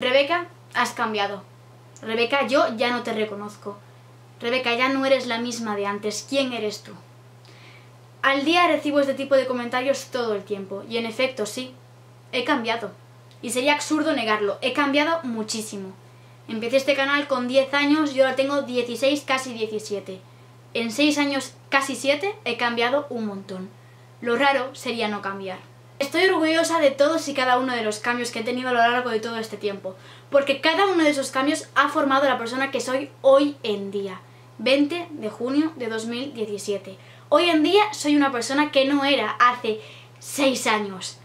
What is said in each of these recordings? Rebeca, has cambiado. Rebeca, yo ya no te reconozco. Rebeca, ya no eres la misma de antes. ¿Quién eres tú? Al día recibo este tipo de comentarios todo el tiempo. Y en efecto, sí, he cambiado. Y sería absurdo negarlo. He cambiado muchísimo. Empecé este canal con 10 años y ahora tengo 16, casi 17. En 6 años, casi 7, he cambiado un montón. Lo raro sería no cambiar. Estoy orgullosa de todos y cada uno de los cambios que he tenido a lo largo de todo este tiempo, porque cada uno de esos cambios ha formado la persona que soy hoy en día, 20 de junio de 2017. Hoy en día soy una persona que no era hace 6 años,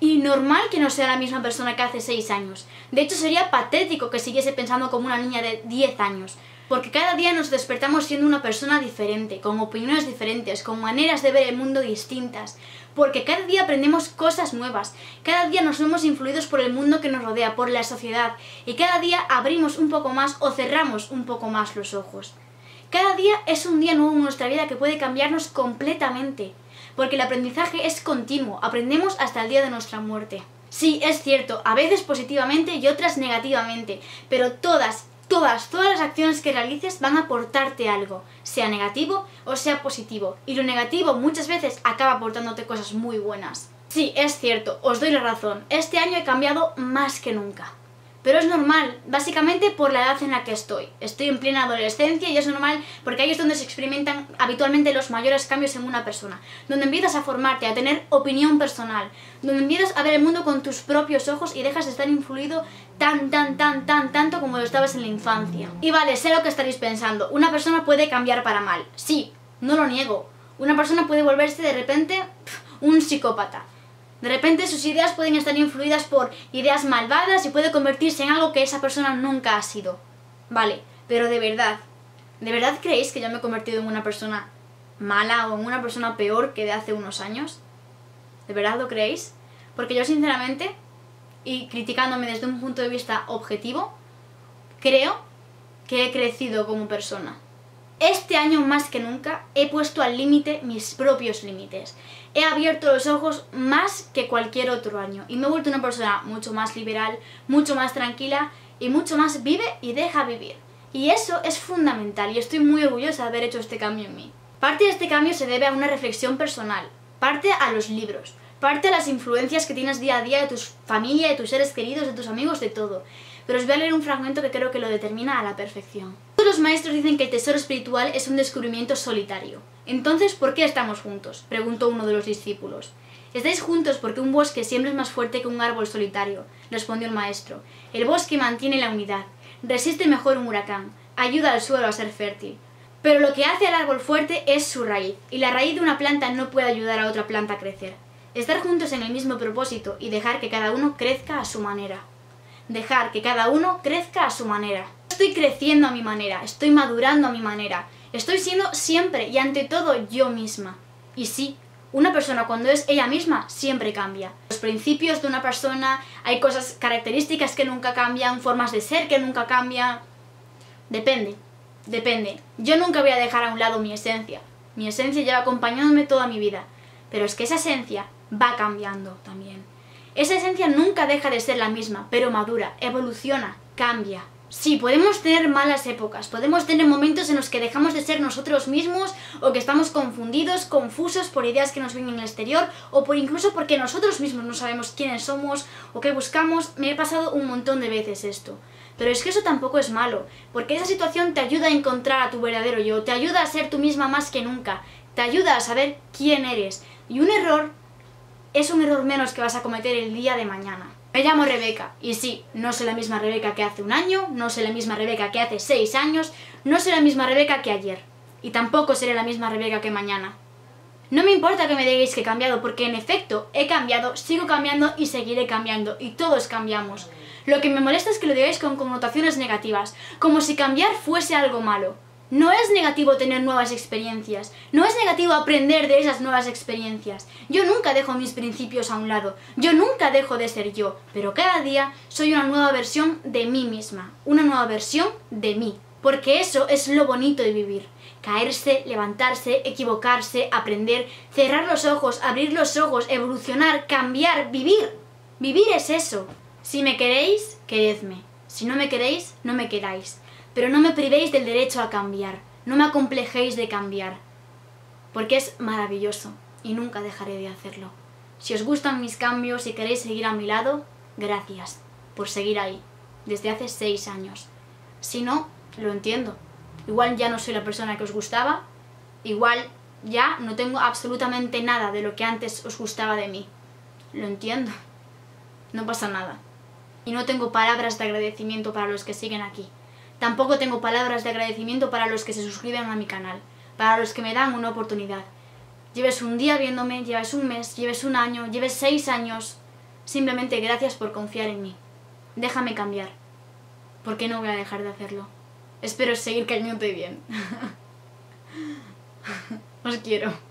y normal que no sea la misma persona que hace 6 años. De hecho, sería patético que siguiese pensando como una niña de 10 años, porque cada día nos despertamos siendo una persona diferente, con opiniones diferentes, con maneras de ver el mundo distintas, porque cada día aprendemos cosas nuevas, cada día nos vemos influidos por el mundo que nos rodea, por la sociedad, y cada día abrimos un poco más o cerramos un poco más los ojos. Cada día es un día nuevo en nuestra vida que puede cambiarnos completamente, porque el aprendizaje es continuo, aprendemos hasta el día de nuestra muerte. Sí, es cierto, a veces positivamente y otras negativamente, pero todas las acciones que realices van a aportarte algo, sea negativo o sea positivo, y lo negativo muchas veces acaba aportándote cosas muy buenas. Sí, es cierto, os doy la razón, este año he cambiado más que nunca. Pero es normal, básicamente por la edad en la que estoy. Estoy en plena adolescencia y es normal porque ahí es donde se experimentan habitualmente los mayores cambios en una persona. Donde empiezas a formarte, a tener opinión personal. Donde empiezas a ver el mundo con tus propios ojos y dejas de estar influido tanto como lo estabas en la infancia. Y vale, sé lo que estaréis pensando. Una persona puede cambiar para mal. Sí, no lo niego. Una persona puede volverse de repente un psicópata. De repente sus ideas pueden estar influidas por ideas malvadas y puede convertirse en algo que esa persona nunca ha sido. Vale, pero ¿de verdad creéis que yo me he convertido en una persona mala o en una persona peor que de hace unos años? ¿De verdad lo creéis? Porque yo sinceramente, y criticándome desde un punto de vista objetivo, creo que he crecido como persona. Este año más que nunca he puesto al límite mis propios límites. He abierto los ojos más que cualquier otro año y me he vuelto una persona mucho más liberal, mucho más tranquila y mucho más vive y deja vivir. Y eso es fundamental y estoy muy orgullosa de haber hecho este cambio en mí. Parte de este cambio se debe a una reflexión personal, parte a los libros, parte a las influencias que tienes día a día de tu familia, de tus seres queridos, de tus amigos, de todo. Pero os voy a leer un fragmento que creo que lo determina a la perfección. Todos los maestros dicen que el tesoro espiritual es un descubrimiento solitario. Entonces, ¿por qué estamos juntos? Preguntó uno de los discípulos. Estáis juntos porque un bosque siempre es más fuerte que un árbol solitario, respondió el maestro. El bosque mantiene la unidad, resiste mejor un huracán, ayuda al suelo a ser fértil. Pero lo que hace al árbol fuerte es su raíz, y la raíz de una planta no puede ayudar a otra planta a crecer. Estar juntos en el mismo propósito y dejar que cada uno crezca a su manera. Dejar que cada uno crezca a su manera. Estoy creciendo a mi manera, estoy madurando a mi manera, estoy siendo siempre y ante todo yo misma. Y sí, una persona cuando es ella misma siempre cambia. Los principios de una persona, hay cosas, características que nunca cambian, formas de ser que nunca cambian. Depende. Yo nunca voy a dejar a un lado mi esencia. Mi esencia lleva acompañándome toda mi vida, pero es que esa esencia va cambiando también. Esa esencia nunca deja de ser la misma, pero madura, evoluciona, cambia. Sí, podemos tener malas épocas, podemos tener momentos en los que dejamos de ser nosotros mismos o que estamos confundidos, confusos por ideas que nos vienen en el exterior o por incluso porque nosotros mismos no sabemos quiénes somos o qué buscamos. Me he pasado un montón de veces esto. Pero es que eso tampoco es malo, porque esa situación te ayuda a encontrar a tu verdadero yo, te ayuda a ser tú misma más que nunca, te ayuda a saber quién eres. Y un error es un error menos que vas a cometer el día de mañana. Me llamo Rebeca, y sí, no soy la misma Rebeca que hace un año, no soy la misma Rebeca que hace 6 años, no soy la misma Rebeca que ayer, y tampoco seré la misma Rebeca que mañana. No me importa que me digáis que he cambiado, porque en efecto, he cambiado, sigo cambiando y seguiré cambiando, y todos cambiamos. Lo que me molesta es que lo digáis con connotaciones negativas, como si cambiar fuese algo malo. No es negativo tener nuevas experiencias, no es negativo aprender de esas nuevas experiencias. Yo nunca dejo mis principios a un lado, yo nunca dejo de ser yo, pero cada día soy una nueva versión de mí misma, una nueva versión de mí. Porque eso es lo bonito de vivir. Caerse, levantarse, equivocarse, aprender, cerrar los ojos, abrir los ojos, evolucionar, cambiar, vivir. Vivir es eso. Si me queréis, Queredme. Si no me queréis, no me queráis. Pero no me privéis del derecho a cambiar. No me acomplejéis de cambiar. Porque es maravilloso y nunca dejaré de hacerlo. Si os gustan mis cambios y queréis seguir a mi lado, gracias por seguir ahí, desde hace 6 años. Si no, lo entiendo. Igual ya no soy la persona que os gustaba, igual ya no tengo absolutamente nada de lo que antes os gustaba de mí. Lo entiendo. No pasa nada. Y no tengo palabras de agradecimiento para los que siguen aquí. Tampoco tengo palabras de agradecimiento para los que se suscriben a mi canal, para los que me dan una oportunidad. Lleves un día viéndome, lleves un mes, lleves un año, lleves 6 años. Simplemente gracias por confiar en mí. Déjame cambiar. Porque no voy a dejar de hacerlo. Espero seguir cayéndote bien. Os quiero.